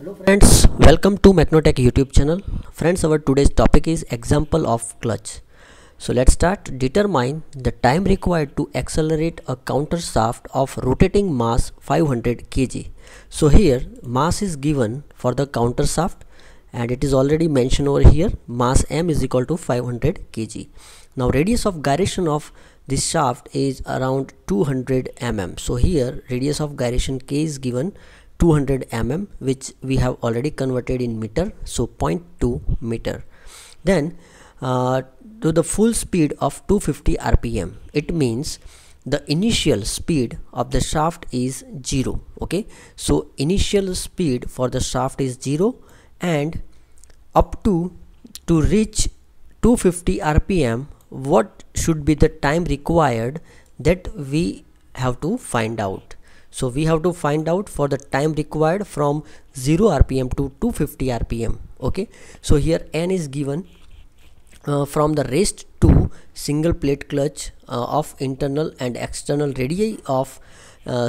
Hello friends, welcome to Macnotech YouTube channel. Friends, our today's topic is example of clutch. So let's start. Determine the time required to accelerate a counter shaft of rotating mass 500 kg. So here mass is given for the counter shaft and it is already mentioned over here. Mass m is equal to 500 kg. Now radius of gyration of this shaft is around 200 mm. So here radius of gyration k is given 200 mm, which we have already converted in meter, so 0.2 meter. Then to the full speed of 250 rpm, it means the initial speed of the shaft is 0. Okay, so initial speed for the shaft is 0, and up to reach 250 rpm, what should be the time required that we have to find out. So we have to find out for the time required from 0 rpm to 250 rpm. Okay, so here n is given from the rest to single plate clutch of internal and external radii of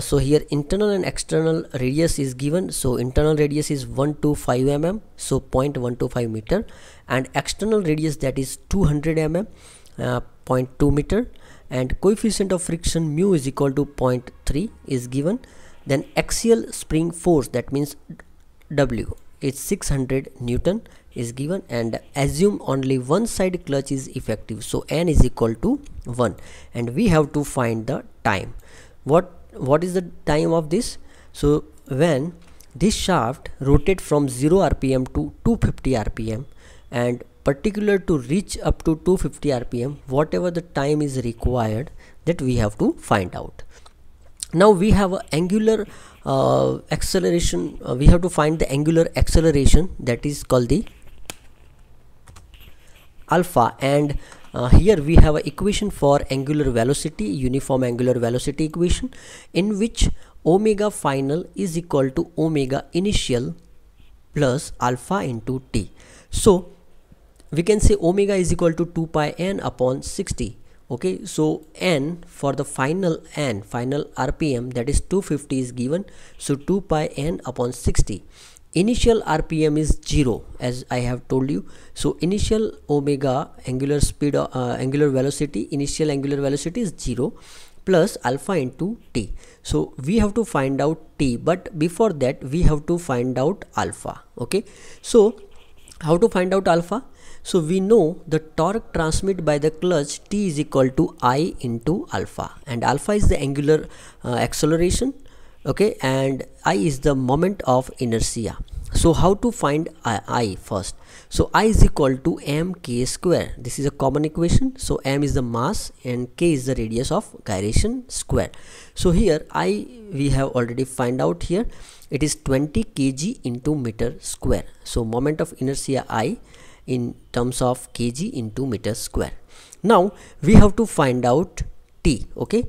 so here internal and external radius is given. So internal radius is 125 mm, so 0.125 meter, and external radius, that is 200 mm, 0.2 meter, and coefficient of friction mu is equal to 0.3 is given. Then axial spring force, that means W, is 600 Newton is given, and assume only one side clutch is effective, so n is equal to 1, and we have to find the time. What is the time of this? So when this shaft rotates from 0 rpm to 250 rpm and particular to reach up to 250 rpm, whatever the time is required, that we have to find out. Now we have a angular acceleration, we have to find the angular acceleration, that is called the alpha, and here we have an equation for angular velocity, uniform angular velocity equation, in which omega final is equal to omega initial plus alpha into t. So we can say omega is equal to 2 pi n upon 60. Okay, so n for the final rpm, that is 250, is given, so 2 pi n upon 60. Initial rpm is 0, as I have told you. So initial omega angular speed, angular velocity, initial angular velocity is 0 plus alpha into t. So we have to find out t, but before that we have to find out alpha. Okay, so how to find out alpha? So we know the torque transmitted by the clutch, T is equal to I into alpha, and alpha is the angular acceleration, okay, and I is the moment of inertia. So how to find I first? So I is equal to mk square. This is a common equation. So m is the mass and k is the radius of gyration square. So here I we have already find out here. It is 20 kg into meter square. So moment of inertia I in terms of kg into meter square. Now we have to find out t. Okay,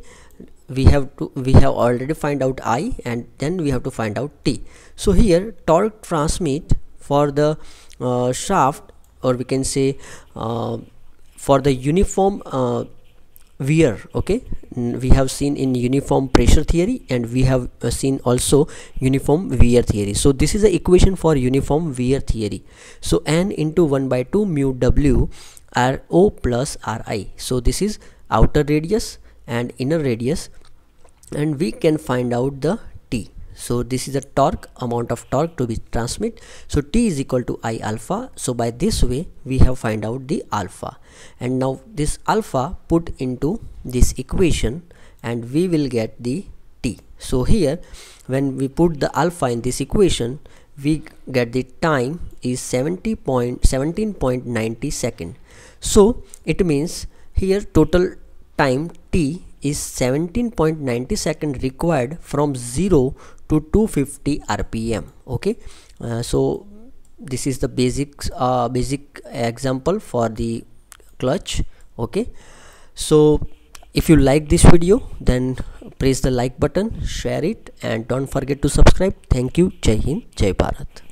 we have already find out I, and then we have to find out t. So here torque transmit for the shaft, or we can say for the uniform wear. Okay, we have seen in uniform pressure theory, and we have seen also uniform wear theory. So this is the equation for uniform wear theory. So n into 1 by 2 mu w r0 plus ri. So this is outer radius and inner radius, and we can find out the t. So this is the torque, amount of torque to be transmit. So t is equal to I alpha. So by this way we have find out the alpha, and now this alpha put into this equation and we will get the t. So here when we put the alpha in this equation, we get the time is 17.90 seconds. So it means here total time t is 17.90 second required from 0 to 250 rpm. Okay, so this is the basic example for the clutch. Okay, so if you like this video, then press the like button, share it, and don't forget to subscribe. Thank you. Jai Hind, Jai Bharat.